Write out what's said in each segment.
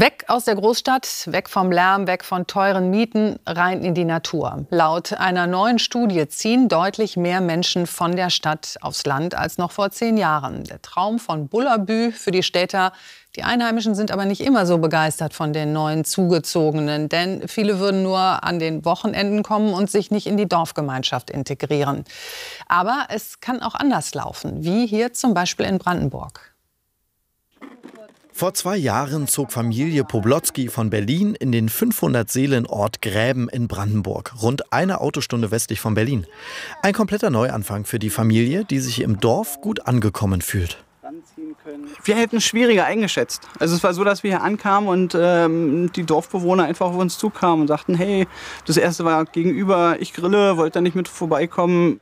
Weg aus der Großstadt, weg vom Lärm, weg von teuren Mieten, rein in die Natur. Laut einer neuen Studie ziehen deutlich mehr Menschen von der Stadt aufs Land als noch vor 10 Jahren. Der Traum von Bullerbü für die Städter. Die Einheimischen sind aber nicht immer so begeistert von den neuen Zugezogenen. Denn viele würden nur an den Wochenenden kommen und sich nicht in die Dorfgemeinschaft integrieren. Aber es kann auch anders laufen, wie hier zum Beispiel in Brandenburg. Vor 2 Jahren zog Familie Poblotzki von Berlin in den 500-Seelen-Ort Gräben in Brandenburg, rund eine Autostunde westlich von Berlin. Ein kompletter Neuanfang für die Familie, die sich im Dorf gut angekommen fühlt. Wir hätten es schwieriger eingeschätzt. Also es war so, dass wir hier ankamen und die Dorfbewohner einfach auf uns zukamen und sagten, hey, das erste war gegenüber, ich grille, wollt ihr nicht mit vorbeikommen?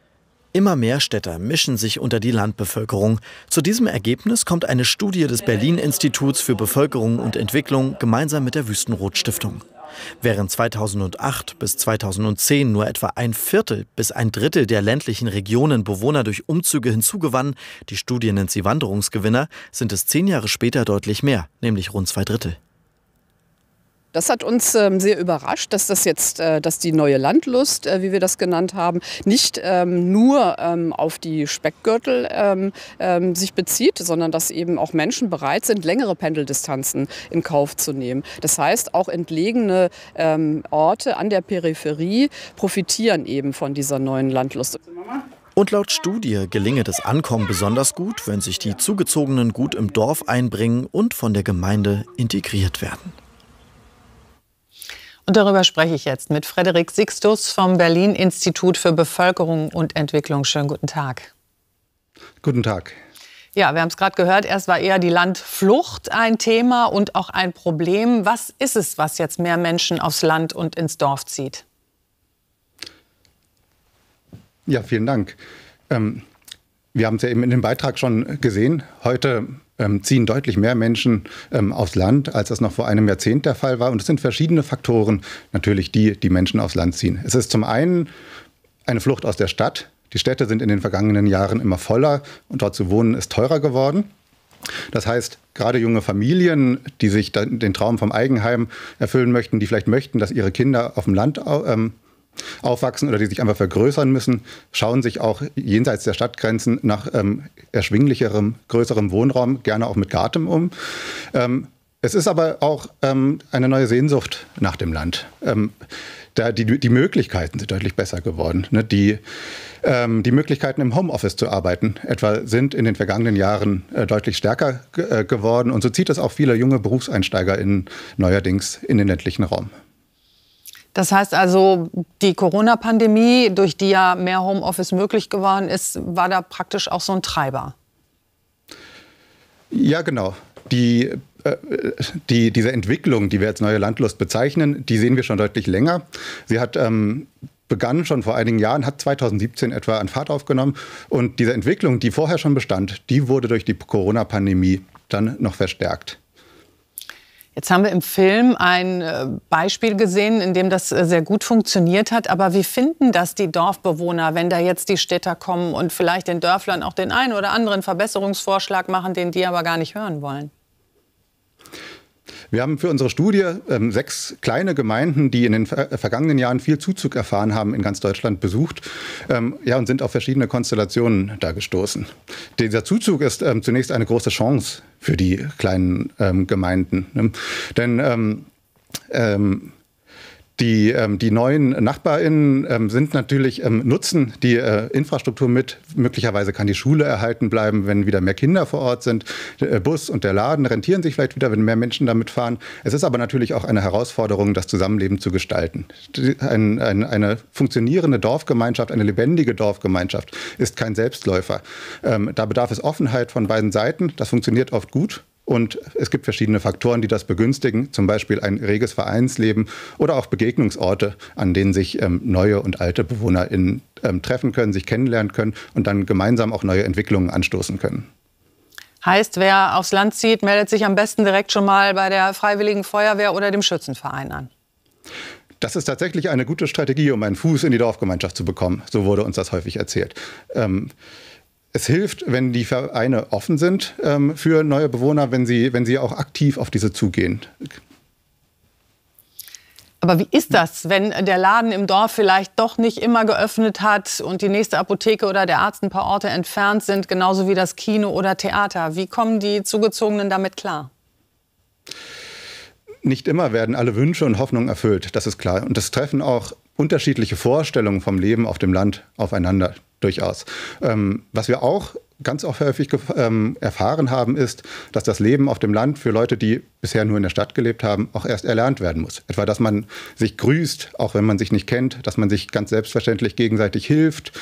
Immer mehr Städter mischen sich unter die Landbevölkerung. Zu diesem Ergebnis kommt eine Studie des Berlin-Instituts für Bevölkerung und Entwicklung gemeinsam mit der Wüstenrot-Stiftung. Während 2008 bis 2010 nur etwa 1/4 bis 1/3 der ländlichen Regionen Bewohner durch Umzüge hinzugewannen, die Studie nennt sie Wanderungsgewinner, sind es 10 Jahre später deutlich mehr, nämlich rund 2/3. Das hat uns sehr überrascht, dass dass die neue Landlust, wie wir das genannt haben, nicht nur auf die Speckgürtel sich bezieht, sondern dass eben auch Menschen bereit sind, längere Pendeldistanzen in Kauf zu nehmen. Das heißt, auch entlegene Orte an der Peripherie profitieren eben von dieser neuen Landlust. Und laut Studie gelinge das Ankommen besonders gut, wenn sich die Zugezogenen gut im Dorf einbringen und von der Gemeinde integriert werden. Und darüber spreche ich jetzt mit Frederik Sixtus vom Berlin-Institut für Bevölkerung und Entwicklung. Schönen guten Tag. Guten Tag. Ja, wir haben es gerade gehört, erst war eher die Landflucht ein Thema und auch ein Problem. Was ist es, was jetzt mehr Menschen aufs Land und ins Dorf zieht? Ja, vielen Dank. Wir haben es ja eben in dem Beitrag schon gesehen. Heute ziehen deutlich mehr Menschen aufs Land, als das noch vor einem Jahrzehnt der Fall war. Und es sind verschiedene Faktoren natürlich, die Menschen aufs Land ziehen. Es ist zum einen eine Flucht aus der Stadt. Die Städte sind in den vergangenen Jahren immer voller und dort zu wohnen ist teurer geworden. Das heißt, gerade junge Familien, die sich den Traum vom Eigenheim erfüllen möchten, die vielleicht möchten, dass ihre Kinder auf dem Land aufwachsen oder die sich einfach vergrößern müssen, schauen sich auch jenseits der Stadtgrenzen nach erschwinglicherem, größerem Wohnraum, gerne auch mit Garten um. Es ist aber auch eine neue Sehnsucht nach dem Land. Da die Möglichkeiten sind deutlich besser geworden. Ne? Die Möglichkeiten im Homeoffice zu arbeiten etwa sind in den vergangenen Jahren deutlich stärker geworden. Und so zieht es auch viele junge BerufseinsteigerInnen neuerdings in den ländlichen Raum. Das heißt also, die Corona-Pandemie, durch die ja mehr Homeoffice möglich geworden ist, war da praktisch auch so ein Treiber. Ja, genau. Diese Entwicklung, die wir als neue Landlust bezeichnen, die sehen wir schon deutlich länger. Sie hat begann schon vor einigen Jahren, hat 2017 etwa an Fahrt aufgenommen. Und diese Entwicklung, die vorher schon bestand, die wurde durch die Corona-Pandemie dann noch verstärkt. Jetzt haben wir im Film ein Beispiel gesehen, in dem das sehr gut funktioniert hat. Aber wie finden das die Dorfbewohner, wenn da jetzt die Städter kommen und vielleicht den Dörflern auch den einen oder anderen Verbesserungsvorschlag machen, den die aber gar nicht hören wollen? Wir haben für unsere Studie 6 kleine Gemeinden, die in den vergangenen Jahren viel Zuzug erfahren haben, in ganz Deutschland besucht und sind auf verschiedene Konstellationen da gestoßen. Dieser Zuzug ist zunächst eine große Chance für die kleinen Gemeinden, ne? Denn die neuen NachbarInnen sind natürlich, nutzen die Infrastruktur mit. Möglicherweise kann die Schule erhalten bleiben, wenn wieder mehr Kinder vor Ort sind. Der Bus und der Laden rentieren sich vielleicht wieder, wenn mehr Menschen damit fahren. Es ist aber natürlich auch eine Herausforderung, das Zusammenleben zu gestalten. Eine funktionierende Dorfgemeinschaft, eine lebendige Dorfgemeinschaft ist kein Selbstläufer. Da bedarf es Offenheit von beiden Seiten. Das funktioniert oft gut. Und es gibt verschiedene Faktoren, die das begünstigen, zum Beispiel ein reges Vereinsleben oder auch Begegnungsorte, an denen sich neue und alte BewohnerInnen treffen können, sich kennenlernen können und dann gemeinsam auch neue Entwicklungen anstoßen können. Heißt, wer aufs Land zieht, meldet sich am besten direkt schon mal bei der Freiwilligen Feuerwehr oder dem Schützenverein an. Das ist tatsächlich eine gute Strategie, um einen Fuß in die Dorfgemeinschaft zu bekommen. So wurde uns das häufig erzählt. Es hilft, wenn die Vereine offen sind für neue Bewohner, wenn sie auch aktiv auf diese zugehen. Aber wie ist das, wenn der Laden im Dorf vielleicht doch nicht immer geöffnet hat und die nächste Apotheke oder der Arzt ein paar Orte entfernt sind, genauso wie das Kino oder Theater? Wie kommen die Zugezogenen damit klar? Nicht immer werden alle Wünsche und Hoffnungen erfüllt, das ist klar. Und das treffen auch unterschiedliche Vorstellungen vom Leben auf dem Land aufeinander, durchaus. Was wir auch ganz oft häufig erfahren haben, ist, dass das Leben auf dem Land für Leute, die bisher nur in der Stadt gelebt haben, auch erst erlernt werden muss. Etwa, dass man sich grüßt, auch wenn man sich nicht kennt, dass man sich ganz selbstverständlich gegenseitig hilft.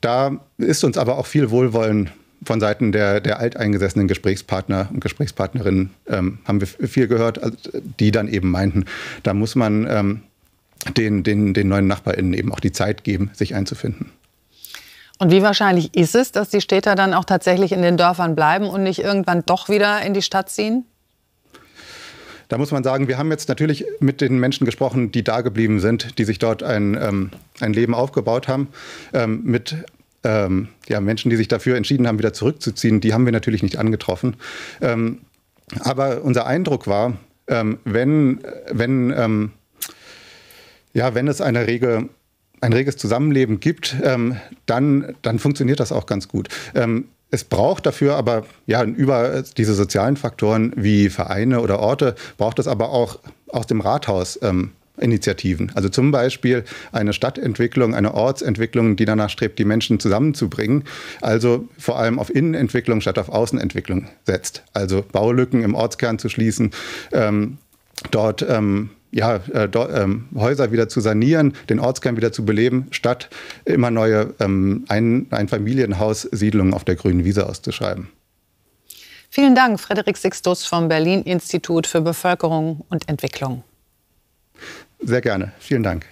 Da ist uns aber auch viel Wohlwollen von Seiten der alteingesessenen Gesprächspartner und Gesprächspartnerinnen, haben wir viel gehört, die dann eben meinten, da muss man den neuen NachbarInnen eben auch die Zeit geben, sich einzufinden. Und wie wahrscheinlich ist es, dass die Städter dann auch tatsächlich in den Dörfern bleiben und nicht irgendwann doch wieder in die Stadt ziehen? Da muss man sagen, wir haben jetzt natürlich mit den Menschen gesprochen, die da geblieben sind, die sich dort ein Leben aufgebaut haben. Menschen, die sich dafür entschieden haben, wieder zurückzuziehen, die haben wir natürlich nicht angetroffen. Aber unser Eindruck war, wenn es ein reges Zusammenleben gibt, dann funktioniert das auch ganz gut. Es braucht dafür aber, ja, über diese sozialen Faktoren wie Vereine oder Orte, braucht es aber auch aus dem Rathaus Initiativen. Also zum Beispiel eine Stadtentwicklung, eine Ortsentwicklung, die danach strebt, die Menschen zusammenzubringen. Also vor allem auf Innenentwicklung statt auf Außenentwicklung setzt. Also Baulücken im Ortskern zu schließen, Häuser wieder zu sanieren, den Ortskern wieder zu beleben, statt immer neue Einfamilienhaussiedlungen auf der grünen Wiese auszuschreiben. Vielen Dank, Frederik Sixtus vom Berlin-Institut für Bevölkerung und Entwicklung. Sehr gerne. Vielen Dank.